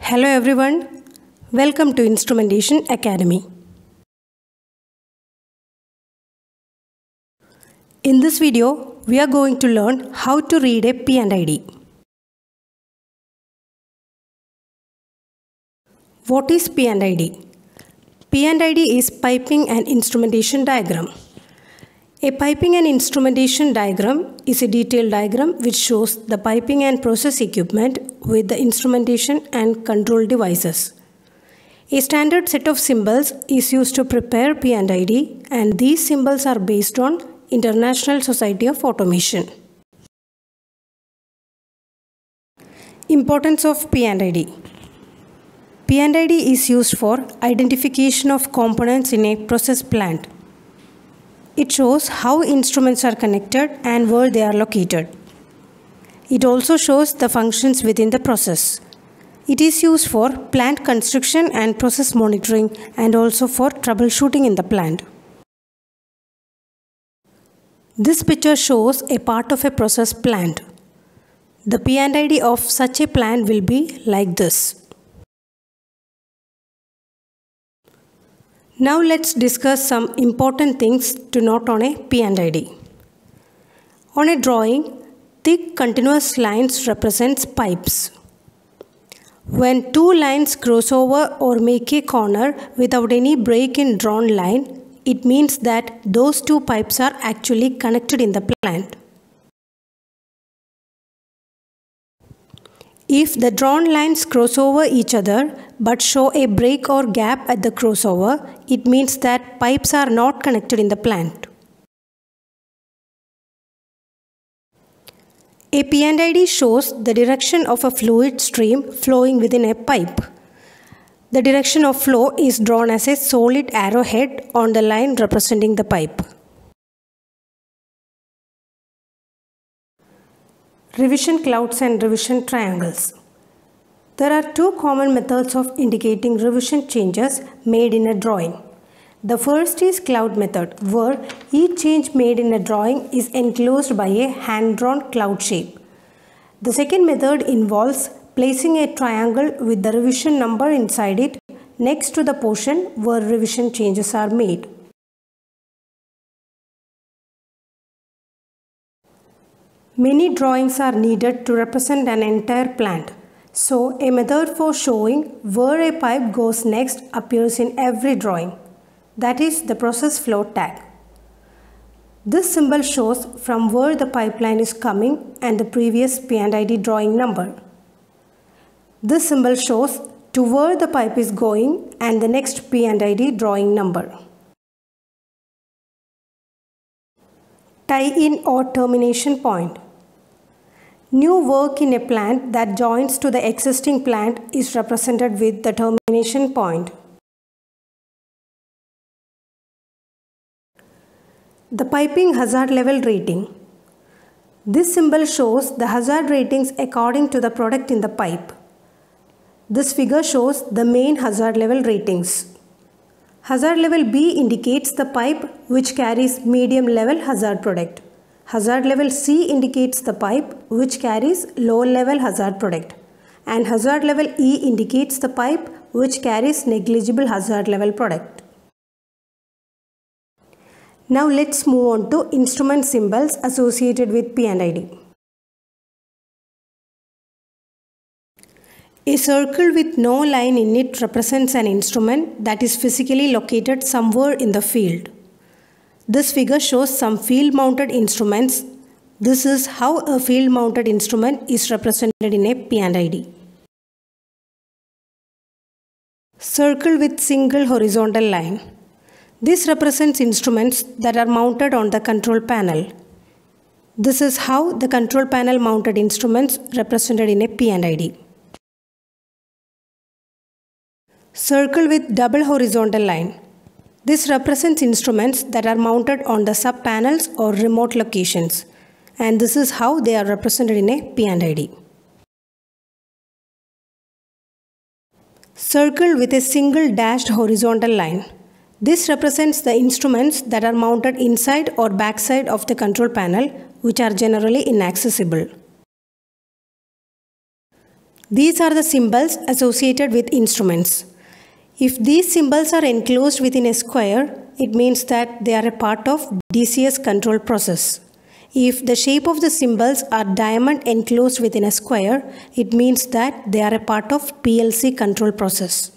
Hello everyone, welcome to Instrumentation Academy. In this video, we are going to learn how to read a P&ID. What is P&ID? P&ID is Piping and Instrumentation Diagram. A piping and instrumentation diagram is a detailed diagram which shows the piping and process equipment with the instrumentation and control devices. A standard set of symbols is used to prepare P&ID, and these symbols are based on International Society of Automation. Importance of P&ID. P&ID is used for identification of components in a process plant. It shows how instruments are connected and where they are located. It also shows the functions within the process. It is used for plant construction and process monitoring, and also for troubleshooting in the plant. This picture shows a part of a process plant. The P&ID of such a plant will be like this. Now let's discuss some important things to note on a P&ID. On a drawing, thick continuous lines represents pipes. When two lines cross over or make a corner without any break in drawn line, it means that those two pipes are actually connected in the plant. If the drawn lines cross over each other but show a break or gap at the crossover, it means that pipes are not connected in the plant. A P&ID shows the direction of a fluid stream flowing within a pipe. The direction of flow is drawn as a solid arrowhead on the line representing the pipe. Revision clouds and revision triangles. There are two common methods of indicating revision changes made in a drawing. The first is cloud method, where each change made in a drawing is enclosed by a hand-drawn cloud shape. The second method involves placing a triangle with the revision number inside it next to the portion where revision changes are made. Many drawings are needed to represent an entire plant, so a method for showing where a pipe goes next appears in every drawing. That is the process flow tag. This symbol shows from where the pipeline is coming and the previous P&ID drawing number. This symbol shows to where the pipe is going and the next P&ID drawing number. Tie-in or termination point. New work in a plant that joins to the existing plant is represented with the termination point. The piping hazard level rating. This symbol shows the hazard ratings according to the product in the pipe. This figure shows the main hazard level ratings. Hazard level B indicates the pipe which carries medium level hazard product. Hazard level C indicates the pipe which carries low level hazard product. And hazard level E indicates the pipe which carries negligible hazard level product. Now let's move on to instrument symbols associated with P&ID. A circle with no line in it represents an instrument that is physically located somewhere in the field. This figure shows some field-mounted instruments. This is how a field-mounted instrument is represented in a P&ID. Circle with single horizontal line. This represents instruments that are mounted on the control panel. This is how the control panel mounted instruments represented in a P&ID. Circle with double horizontal line. This represents instruments that are mounted on the sub-panels or remote locations, and this is how they are represented in a P&ID. Circle with a single dashed horizontal line. This represents the instruments that are mounted inside or backside of the control panel, which are generally inaccessible. These are the symbols associated with instruments. If these symbols are enclosed within a square, it means that they are a part of DCS control process. If the shape of the symbols are diamond enclosed within a square, it means that they are a part of PLC control process.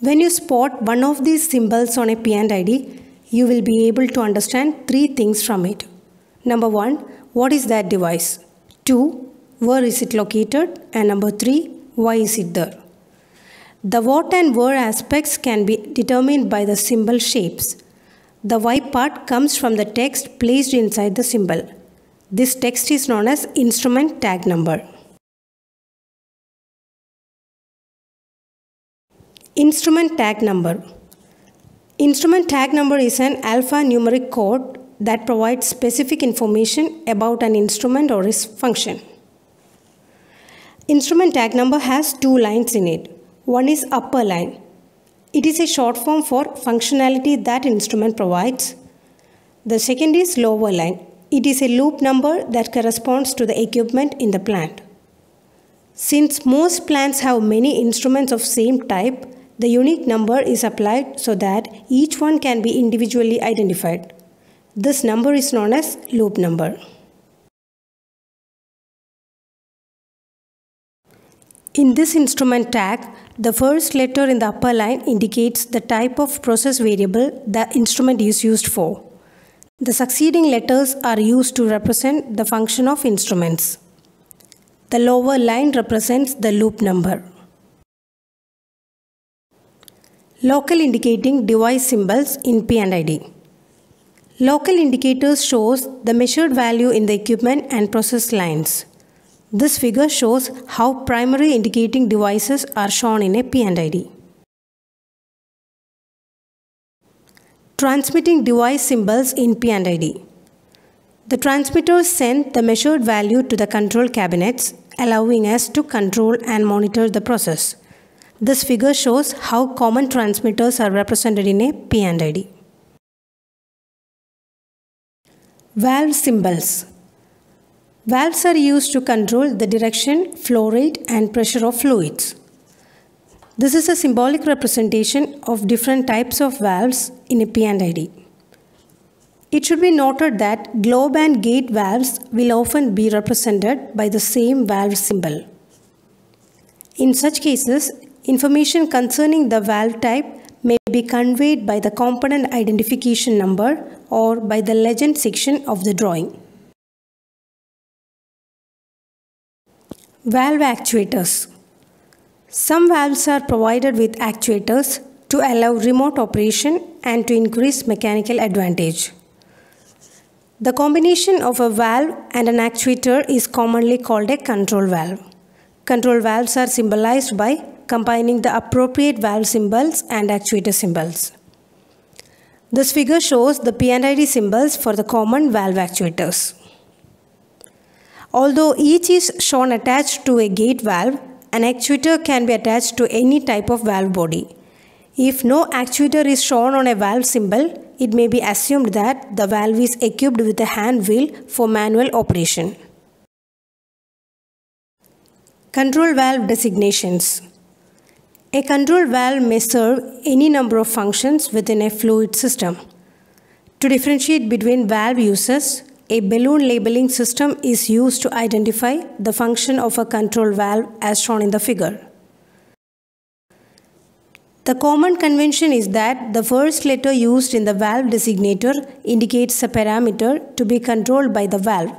When you spot one of these symbols on a P&ID, you will be able to understand three things from it. Number one, what is that device? Two, where is it located? And number three, why is it there? The what and where aspects can be determined by the symbol shapes. The why part comes from the text placed inside the symbol. This text is known as instrument tag number. Instrument tag number. Instrument tag number is an alphanumeric code that provides specific information about an instrument or its function. Instrument tag number has two lines in it. One is upper line. It is a short form for functionality that instrument provides. The second is lower line. It is a loop number that corresponds to the equipment in the plant. Since most plants have many instruments of same type, the unique number is applied so that each one can be individually identified. This number is known as loop number. In this instrument tag, the first letter in the upper line indicates the type of process variable the instrument is used for. The succeeding letters are used to represent the function of instruments. The lower line represents the loop number. Local indicating device symbols in P&ID. Local indicators shows the measured value in the equipment and process lines. This figure shows how primary indicating devices are shown in a P&ID. Transmitting device symbols in P&ID. The transmitters send the measured value to the control cabinets, allowing us to control and monitor the process. This figure shows how common transmitters are represented in a P&ID. Valve symbols. Valves are used to control the direction, flow rate and pressure of fluids. This is a symbolic representation of different types of valves in a P&ID. It should be noted that globe and gate valves will often be represented by the same valve symbol. In such cases, information concerning the valve type may be conveyed by the component identification number or by the legend section of the drawing. Valve actuators. Some valves are provided with actuators to allow remote operation and to increase mechanical advantage. The combination of a valve and an actuator is commonly called a control valve. Control valves are symbolized by combining the appropriate valve symbols and actuator symbols. This figure shows the P&ID symbols for the common valve actuators. Although each is shown attached to a gate valve, an actuator can be attached to any type of valve body. If no actuator is shown on a valve symbol, it may be assumed that the valve is equipped with a hand wheel for manual operation. Control valve designations. A control valve may serve any number of functions within a fluid system. To differentiate between valve uses, a balloon labeling system is used to identify the function of a control valve as shown in the figure. The common convention is that the first letter used in the valve designator indicates a parameter to be controlled by the valve.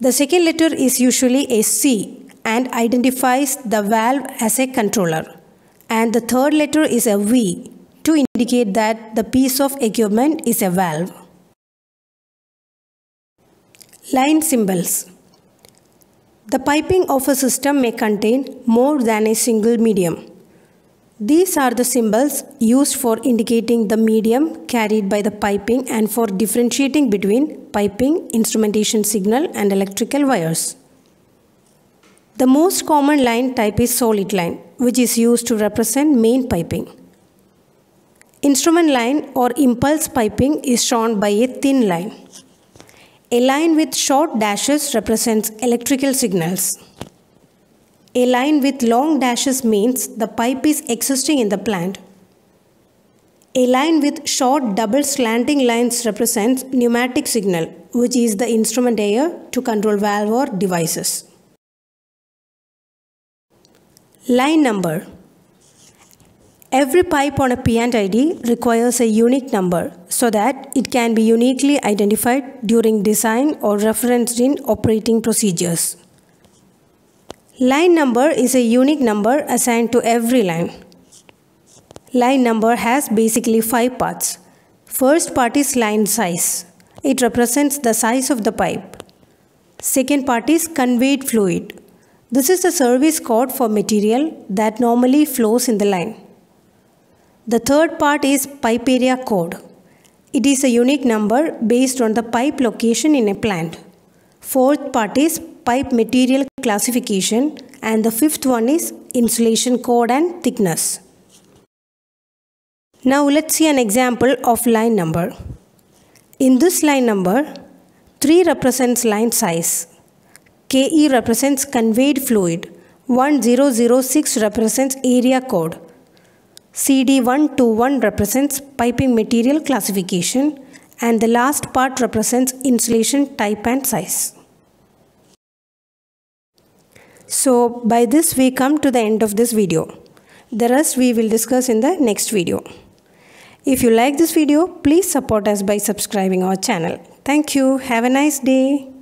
The second letter is usually a C and identifies the valve as a controller, and the third letter is a V to indicate that the piece of equipment is a valve. Line symbols. The piping of a system may contain more than a single medium. These are the symbols used for indicating the medium carried by the piping and for differentiating between piping, instrumentation signal and electrical wires. The most common line type is solid line, which is used to represent main piping. Instrument line or impulse piping is shown by a thin line. A line with short dashes represents electrical signals. A line with long dashes means the pipe is existing in the plant. A line with short double slanting lines represents pneumatic signal, which is the instrument air to control valve or devices. Line number. Every pipe on a P&ID requires a unique number so that it can be uniquely identified during design or referenced in operating procedures. Line number is a unique number assigned to every line. Line number has basically 5 parts. First part is line size. It represents the size of the pipe. Second part is conveyed fluid. This is the service code for material that normally flows in the line. The third part is pipe area code. It is a unique number based on the pipe location in a plant. Fourth part is pipe material classification, and the fifth one is insulation code and thickness. Now let's see an example of line number. In this line number, 3 represents line size, KE represents conveyed fluid, 1006 represents area code, CD121 represents piping material classification, and the last part represents insulation type and size. So by this we come to the end of this video. The rest we will discuss in the next video. If you like this video, please support us by subscribing our channel. Thank you. Have a nice day.